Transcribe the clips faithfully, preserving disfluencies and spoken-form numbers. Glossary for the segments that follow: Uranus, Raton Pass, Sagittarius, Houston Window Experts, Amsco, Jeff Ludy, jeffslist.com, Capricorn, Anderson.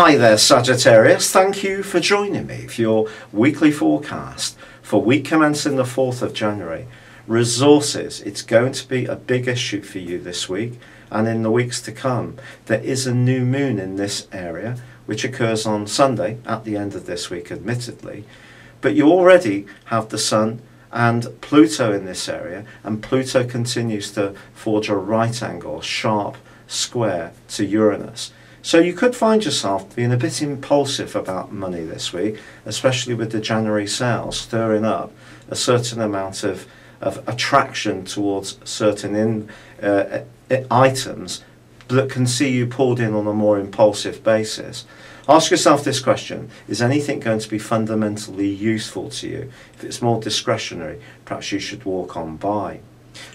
Hi there, Sagittarius. Thank you for joining me for your weekly forecast for week commencing the fourth of January. Resources, it's going to be a big issue for you this week and in the weeks to come. There is a new moon in this area which occurs on Sunday at the end of this week, admittedly, but you already have the Sun and Pluto in this area, and Pluto continues to forge a right angle, sharp square to Uranus. So you could find yourself being a bit impulsive about money this week, especially with the January sales stirring up a certain amount of of attraction towards certain in, uh, items that can see you pulled in on a more impulsive basis. Ask yourself this question: is anything going to be fundamentally useful to you? If it's more discretionary, perhaps you should walk on by.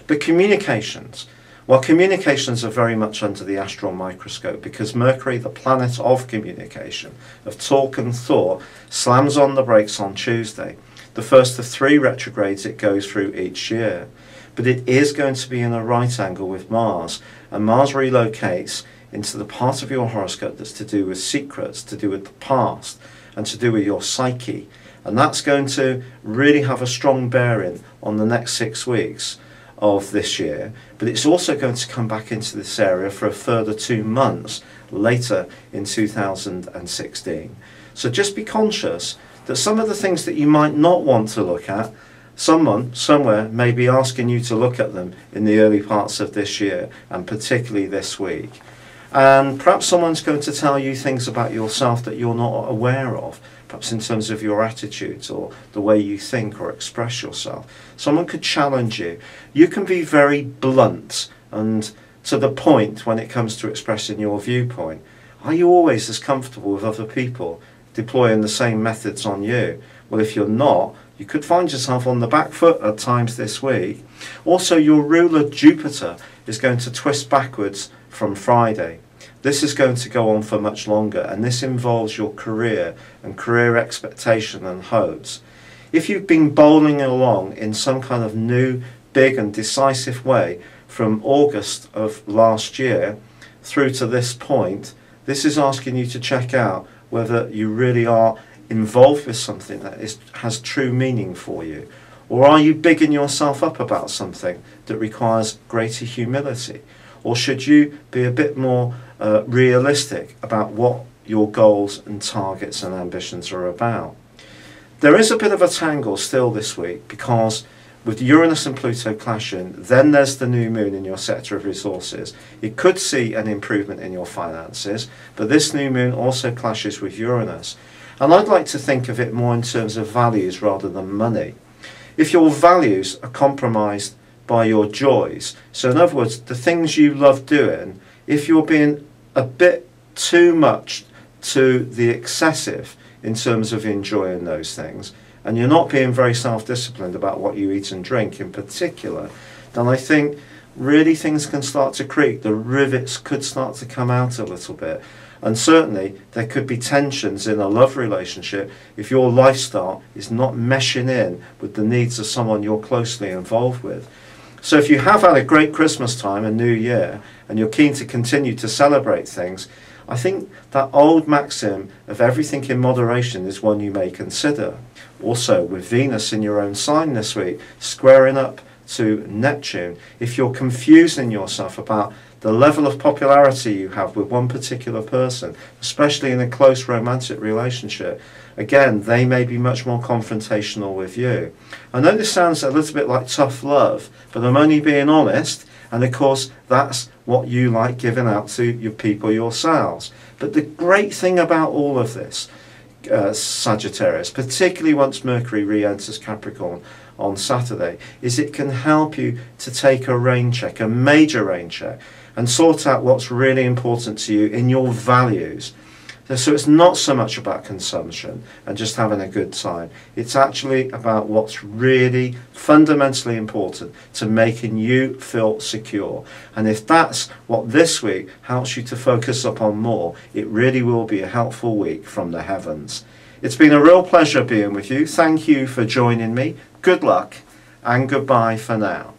But communications. Well, communications are very much under the astral microscope because Mercury, the planet of communication, of talk and thought, slams on the brakes on Tuesday. The first of three retrogrades it goes through each year. But it is going to be in a right angle with Mars, and Mars relocates into the part of your horoscope that's to do with secrets, to do with the past, and to do with your psyche. And that's going to really have a strong bearing on the next six weeks of this year, but it's also going to come back into this area for a further two months later in two thousand sixteen. So just be conscious that some of the things that you might not want to look at, someone somewhere may be asking you to look at them in the early parts of this year, and particularly this week. And perhaps someone's going to tell you things about yourself that you're not aware of, perhaps in terms of your attitudes or the way you think or express yourself. Someone could challenge you. You can be very blunt and to the point when it comes to expressing your viewpoint. Are you always as comfortable with other people deploying the same methods on you? Well, if you're not, you could find yourself on the back foot at times this week. Also, your ruler Jupiter is going to twist backwards from Friday. This is going to go on for much longer, and this involves your career and career expectation and hopes. If you've been bowling along in some kind of new, big and decisive way from August of last year through to this point, this is asking you to check out whether you really are involved with something that is, has true meaning for you. Or are you bigging yourself up about something that requires greater humility? Or should you be a bit more uh, realistic about what your goals and targets and ambitions are about? There is a bit of a tangle still this week because with Uranus and Pluto clashing, then there's the new moon in your sector of resources. You could see an improvement in your finances, but this new moon also clashes with Uranus. And I'd like to think of it more in terms of values rather than money. If your values are compromised by your joys, so in other words the things you love doing, if you're being a bit too much to the excessive in terms of enjoying those things, and you're not being very self-disciplined about what you eat and drink in particular, then I think really things can start to creak. The rivets could start to come out a little bit, and certainly there could be tensions in a love relationship if your lifestyle is not meshing in with the needs of someone you're closely involved with. So if you have had a great Christmas time and New Year and you're keen to continue to celebrate things, I think that old maxim of everything in moderation is one you may consider. Also, with Venus in your own sign this week, squaring up to Neptune, if you're confusing yourself about the level of popularity you have with one particular person, especially in a close romantic relationship, again, they may be much more confrontational with you. I know this sounds a little bit like tough love, but I'm only being honest, and of course that's what you like giving out to your people yourselves. But the great thing about all of this, uh, Sagittarius, particularly once Mercury re-enters Capricorn on Saturday, is it can help you to take a rain check, a major rain check, and sort out what's really important to you in your values. So it's not so much about consumption and just having a good time. It's actually about what's really fundamentally important to making you feel secure. And if that's what this week helps you to focus upon more, it really will be a helpful week from the heavens. It's been a real pleasure being with you. Thank you for joining me. Good luck and goodbye for now.